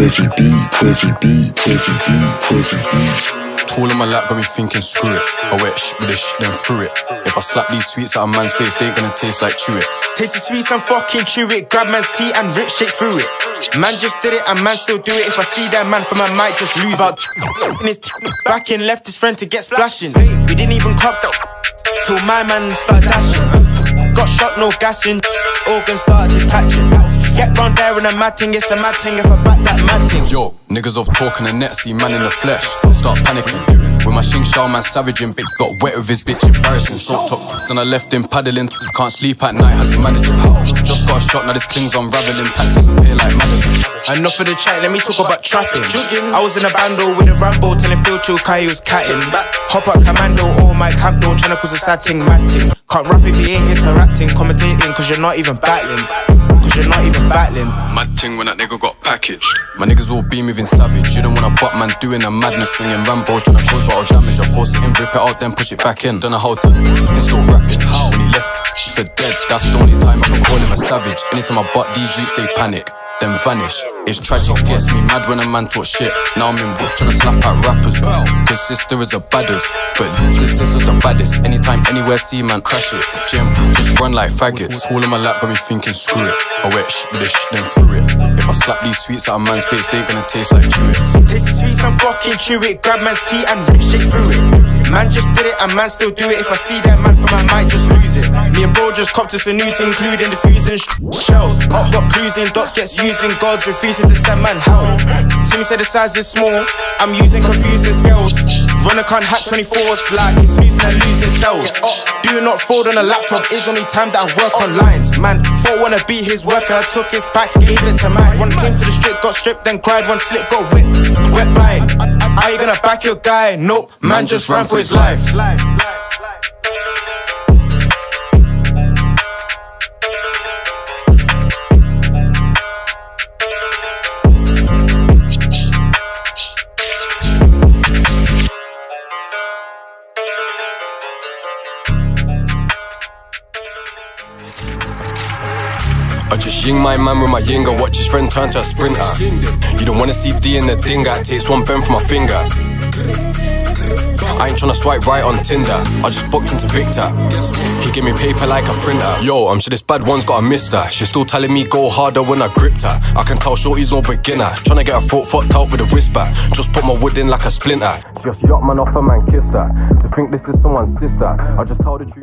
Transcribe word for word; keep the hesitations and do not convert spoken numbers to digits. Fuzzy beat, fuzzy beat, fuzzy beat, fuzzy beat. Tool on my lap got me thinking screw it. I wet shit with this shit then threw it. If I slap these sweets out of man's face, they ain't gonna taste like Chewits. Taste the sweets and fucking chew it. Grab man's tea and rip shit through it. Man just did it and man still do it. If I see that man from I might just lose about it. And his back and left his friend to get splashing. We didn't even clock that till my man start dashing. Got shot, no gassing. Organs started detaching. Get round there and a mad thing, it's a mad thing if I back that mad thing. Yo, niggas off talking the net, see man in the flesh, start panicking. With my shing shao man savaging, bitch got wet with his bitch, embarrassing. Salt top, then I left him paddling, can't sleep at night, has to manage it. Just got a shot, now this cling's unraveling, pants disappear like Madeline. Enough of the chat, let me talk about trapping. I was in a bando with a Rambo, telling Phil Chukai he was catting. Hop up commando, all my camp door, tryna cause a sad thing, mad thing. Can't rap if you ain't interacting, commentating, cause you're not even battling. You're not even battling. Mad ting when that nigga got packaged. My niggas all be moving savage. You don't wanna butt man doing a madness, swinging Rambo's trying to cause all damage. I force it in, rip it out, then push it back in. Don't know how to, it's still rapping. When he left, he said dead. That's the only time I can call him a savage. Anytime I butt these youths, they panic, then vanish. It's tragic, gets me mad when a man talk shit. Now I'm in work trying to slap at rappers. Cause sister is a baddest, but this sister's the baddest. Anytime, anywhere, see man crash it. Gym, just run like faggots. All in my lap got me thinking screw it. I wet shit with this shit then threw it. If I slap these sweets out of man's face, they ain't gonna taste like Chewits. Taste the sweets and fucking chew it. Grab man's tea and rip shit through it. Man just did it and man still do it. If I see that man from I might just lose it. Me and bro just copped us a new thing, including the fusing shells. Up got cruising, dots gets using, God's refusing to send man hell. Timmy said the size is small, I'm using confusing scales. Runner can't hack twenty-fours like he's losing and losing cells. Do not fold on a laptop, it's only time that I work on lines. Man, thought wanna be his worker, took his back, gave it to mine. One came to the strip, got stripped, then cried. One slit, got whipped, went by. Are you gonna back your guy? Nope, man, man just ran for his life. life, life. I just ying my man with my yinga, watch his friend turn to a sprinter. You don't wanna see D in the dinger, it takes one bend from my finger. I ain't tryna swipe right on Tinder, I just booked into Victor. He gave me paper like a printer. Yo, I'm sure this bad one's got a mister. She's still telling me go harder when I gripped her. I can tell shorty's no beginner, tryna get her throat fucked out with a whisper. Just put my wood in like a splinter. Just yacht man off her man kissed her. To think this is someone's sister, I just told the truth.